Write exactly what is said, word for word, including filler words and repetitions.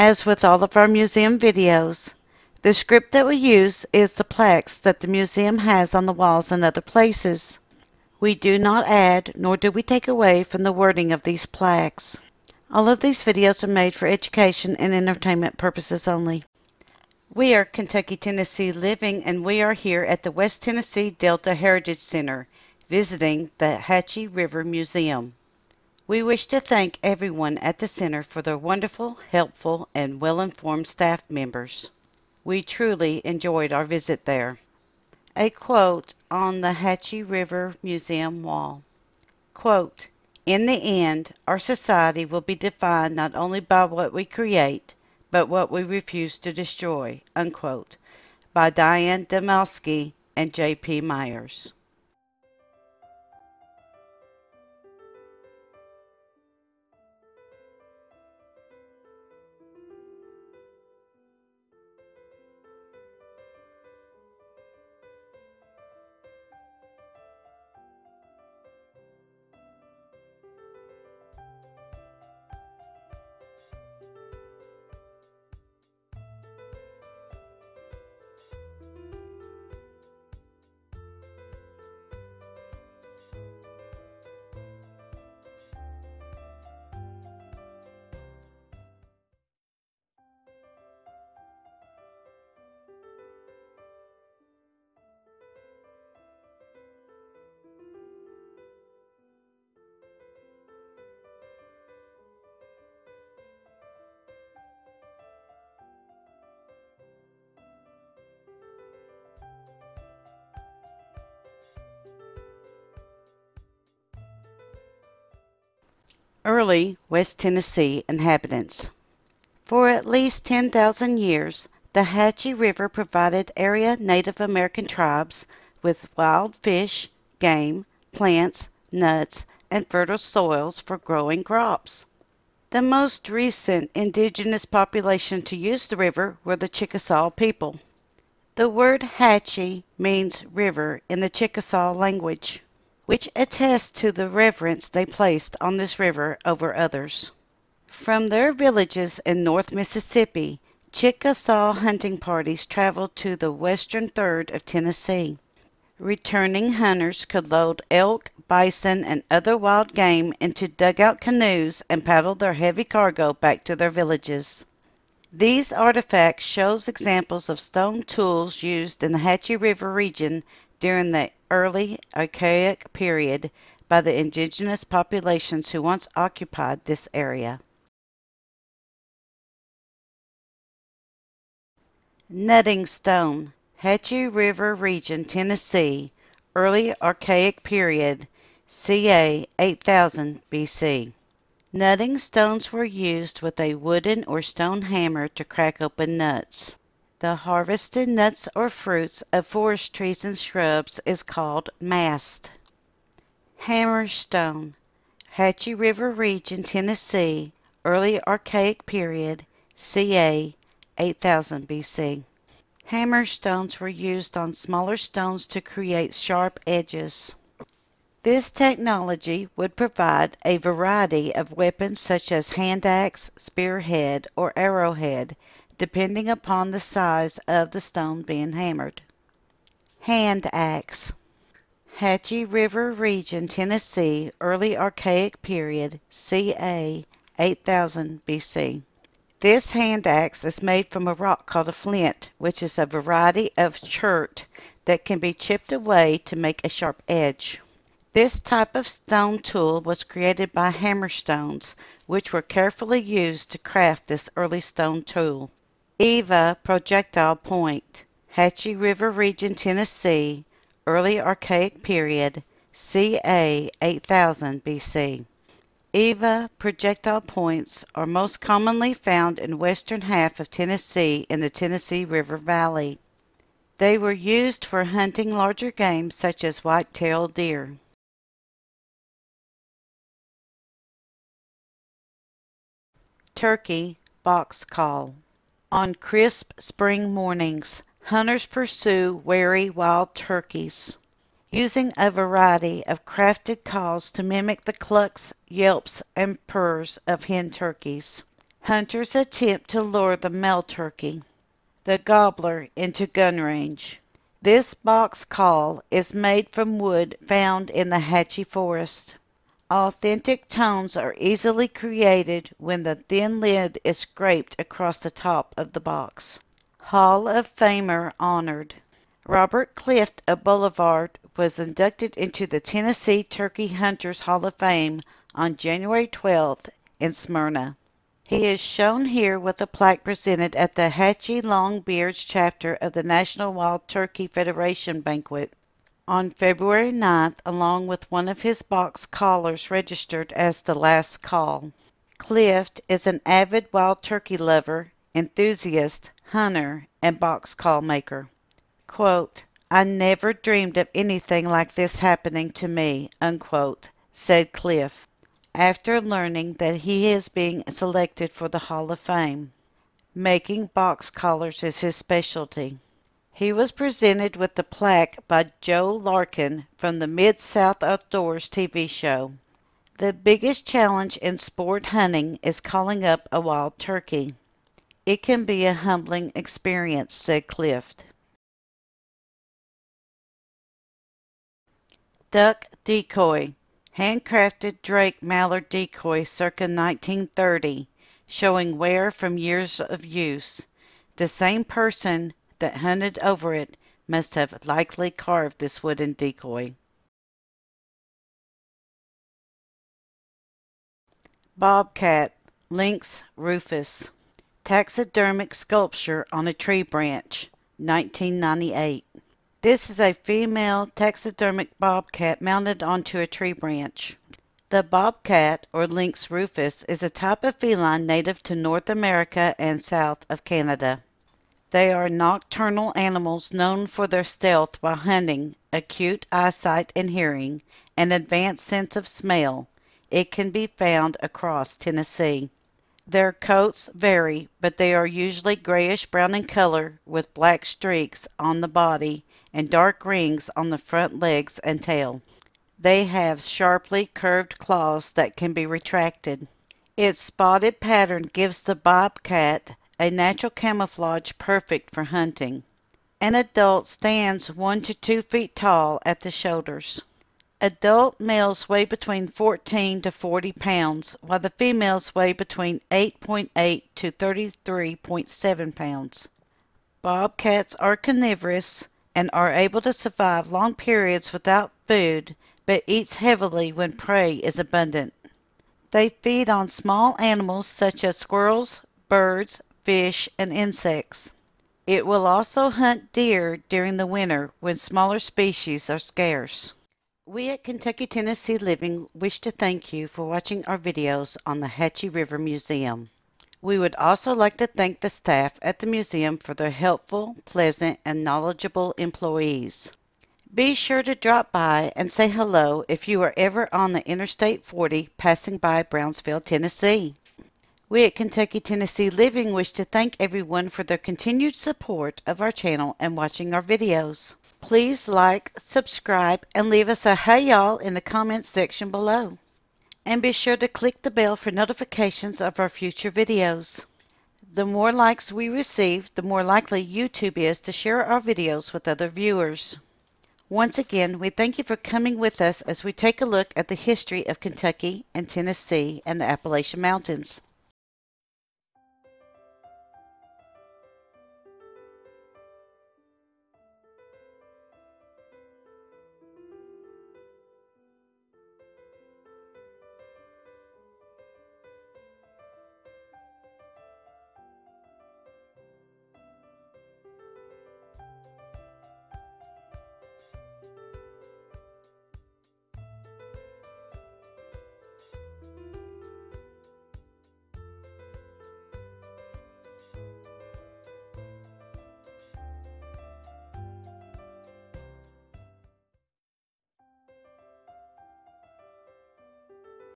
As with all of our museum videos, the script that we use is the plaques that the museum has on the walls and other places. We do not add, nor do we take away from the wording of these plaques. All of these videos are made for education and entertainment purposes only. We are Kentucky Tennessee Living, and we are here at the West Tennessee Delta Heritage Center, visiting the Hatchie River Museum. We wish to thank everyone at the center for their wonderful, helpful, and well-informed staff members. We truly enjoyed our visit there. A quote on the Hatchie River Museum wall. Quote, "In the end, our society will be defined not only by what we create, but what we refuse to destroy," unquote, by Diane Demalski and J P Myers. Early West Tennessee inhabitants. For at least ten thousand years, the Hatchie River provided area Native American tribes with wild fish, game, plants, nuts, and fertile soils for growing crops. The most recent indigenous population to use the river were the Chickasaw people. The word Hatchie means river in the Chickasaw language, which attests to the reverence they placed on this river over others. From their villages in North Mississippi, Chickasaw hunting parties traveled to the western third of Tennessee. Returning hunters could load elk, bison, and other wild game into dugout canoes and paddle their heavy cargo back to their villages. These artifacts show examples of stone tools used in the Hatchie River region during the early Archaic period by the indigenous populations who once occupied this area. Nutting Stone, Hatchie River Region, Tennessee, Early Archaic Period, circa eight thousand B C Nutting stones were used with a wooden or stone hammer to crack open nuts. The harvested nuts or fruits of forest trees and shrubs is called mast. Hammerstone, Hatchie River Region, Tennessee, Early Archaic Period, circa eight thousand B C Hammerstones were used on smaller stones to create sharp edges. This technology would provide a variety of weapons such as hand axe, spearhead, or arrowhead, depending upon the size of the stone being hammered. Hand axe, Hatchie River Region, Tennessee, Early Archaic Period, circa eight thousand B C This hand axe is made from a rock called a flint, which is a variety of chert that can be chipped away to make a sharp edge. This type of stone tool was created by hammerstones, which were carefully used to craft this early stone tool. Eva Projectile Point, Hatchie River Region, Tennessee, Early Archaic Period, circa eight thousand B C Eva projectile points are most commonly found in western half of Tennessee in the Tennessee River Valley. They were used for hunting larger game such as white-tailed deer. Turkey box call. On crisp spring mornings, hunters pursue wary wild turkeys, using a variety of crafted calls to mimic the clucks, yelps, and purrs of hen turkeys. Hunters attempt to lure the male turkey, the gobbler, into gun range. This box call is made from wood found in the Hatchie forest. Authentic tones are easily created when the thin lid is scraped across the top of the box. Hall of Famer honored. Robert Clift of Boulevard was inducted into the Tennessee Turkey Hunters Hall of Fame on January twelfth in Smyrna. He is shown here with a plaque presented at the Hatchie Long Beards chapter of the National Wild Turkey Federation banquet. On February ninth, along with one of his box callers registered as the last call. Clift is an avid wild turkey lover, enthusiast, hunter, and box call maker. Quote, "I never dreamed of anything like this happening to me," unquote, said Clift, after learning that he is being selected for the Hall of Fame. Making box callers is his specialty. He was presented with the plaque by Joe Larkin from the Mid-South Outdoors T V show. The biggest challenge in sport hunting is calling up a wild turkey. It can be a humbling experience, said Clift. Duck decoy. Handcrafted drake mallard decoy circa nineteen thirty, showing wear from years of use. The same person that hunted over it must have likely carved this wooden decoy. Bobcat, Lynx rufus. Taxidermic sculpture on a tree branch, nineteen ninety-eight. This is a female taxidermic bobcat mounted onto a tree branch. The bobcat, or Lynx rufus, is a type of feline native to North America and south of Canada. They are nocturnal animals known for their stealth while hunting, acute eyesight and hearing, and advanced sense of smell. It can be found across Tennessee. Their coats vary, but they are usually grayish-brown in color with black streaks on the body and dark rings on the front legs and tail. They have sharply curved claws that can be retracted. Its spotted pattern gives the bobcat a natural camouflage perfect for hunting. An adult stands one to two feet tall at the shoulders. Adult males weigh between fourteen to forty pounds, while the females weigh between eight point eight to thirty-three point seven pounds. Bobcats are carnivorous and are able to survive long periods without food, but eats heavily when prey is abundant. They feed on small animals such as squirrels, birds, fish, and insects. It will also hunt deer during the winter when smaller species are scarce. We at Kentucky Tennessee Living wish to thank you for watching our videos on the Hatchie River Museum. We would also like to thank the staff at the museum for their helpful, pleasant, and knowledgeable employees. Be sure to drop by and say hello if you are ever on the Interstate forty passing by Brownsville, Tennessee. We at Kentucky Tennessee Living wish to thank everyone for their continued support of our channel and watching our videos. Please like, subscribe, and leave us a hey y'all in the comments section below. And be sure to click the bell for notifications of our future videos. The more likes we receive, the more likely YouTube is to share our videos with other viewers. Once again, we thank you for coming with us as we take a look at the history of Kentucky and Tennessee and the Appalachian Mountains.